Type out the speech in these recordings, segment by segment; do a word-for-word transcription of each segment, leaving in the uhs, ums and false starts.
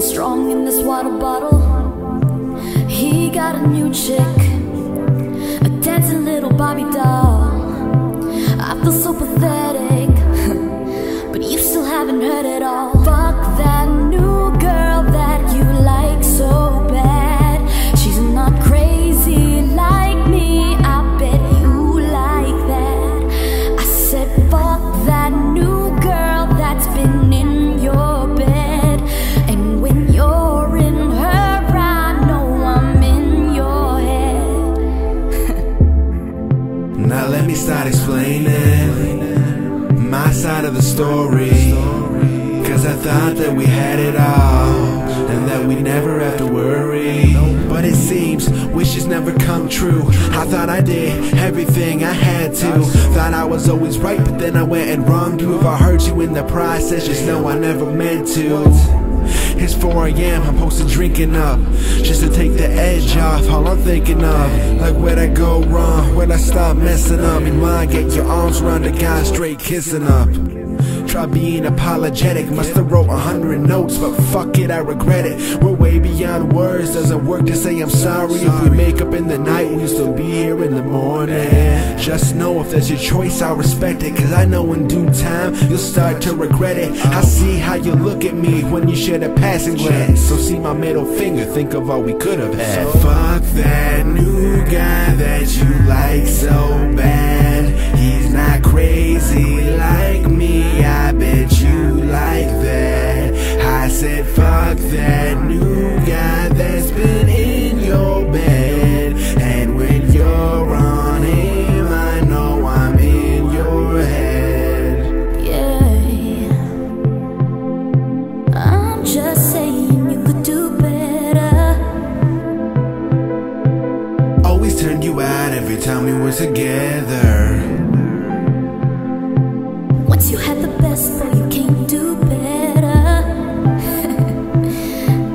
Strong in this water bottle. He got a new chick, a dancing little Bobby doll. I feel so pathetic, but you still haven't heard it all. Fuck that new girl that you like so bad. She's not crazy like me, I bet you like that. I said fuck that new girl that's been in your bed. You're in her, I know I'm in your head. Now let me start explaining my side of the story, cause I thought that we had it all and that we never have to worry, but it seems wishes never come true. I thought I did everything I had to, thought I was always right, but then I went and wronged you. If I hurt you in the process, just know I never meant to. It's four A M, I'm posted drinking up just to take the edge off, all I'm thinking of. Like where'd I go wrong, where'd I stop messing up? Meanwhile, get your arms around the guy straight kissing up. Try being apologetic, must have wrote a hundred notes, but fuck it, I regret it. We're way beyond words, doesn't work to say I'm sorry. If we make up in the night, we'll still be here in the morning. Just know if that's your choice, I'll respect it, cause I know in due time, you'll start to regret it. I see how you look at me when you share the passing glance, so see my middle finger, think of all we could've had. So fuck that new guy that you like so bad. He's not crazy like me, I I bet you like that. I said fuck that new guy that's been in your bed, and when you're on him, I know I'm in your head. Yeah, I'm just saying you could do better. Always turned you out every time we were together. You had the best, but you can't do better.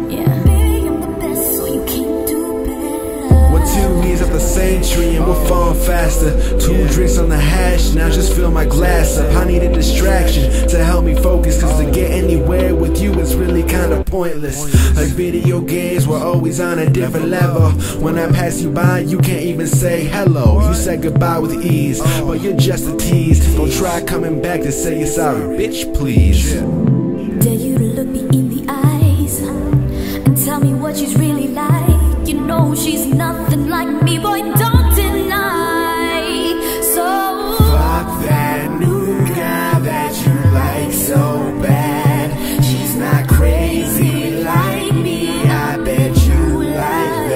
Yeah, baby, I'm the best, so you can't do better. We're two knees up the same tree and we're falling faster. Two yeah. drinks on the hash, now just fill my glass up. I need a distraction to help me focus, cause to get anywhere with you is really kinda pointless. Like video games, we're always on a different level. When I pass you by, you can't even say hello. You said goodbye with ease, but you're just a tease. Don't try coming back to say you're sorry, bitch, please. Dare you to look me in the eyes and tell me what she's really like. You know she's nothing like me, boy, don't deny. So fuck that new guy that you like so bad. She's not crazy like me, I bet you like that.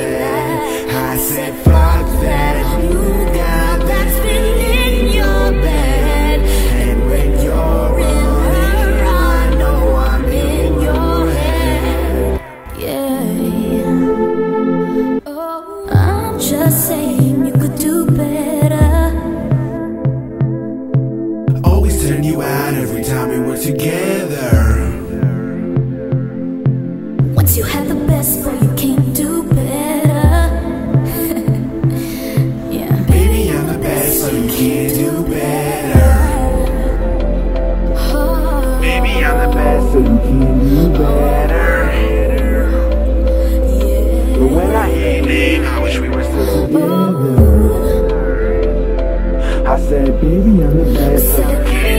I said fuck that new guy that's been in your bed, and when you're in her, I know I'm in your head. Yeah, oh, I'm just saying you could do better. Always turn you out every time we were together. You had the best, but you can't do better. Yeah, baby, I'm the best, so you can't do better. Oh, baby, I'm the best, so you can't do better. Yeah, but when I hate it, I wish we were still together. I said, baby, I'm the best, so you can't.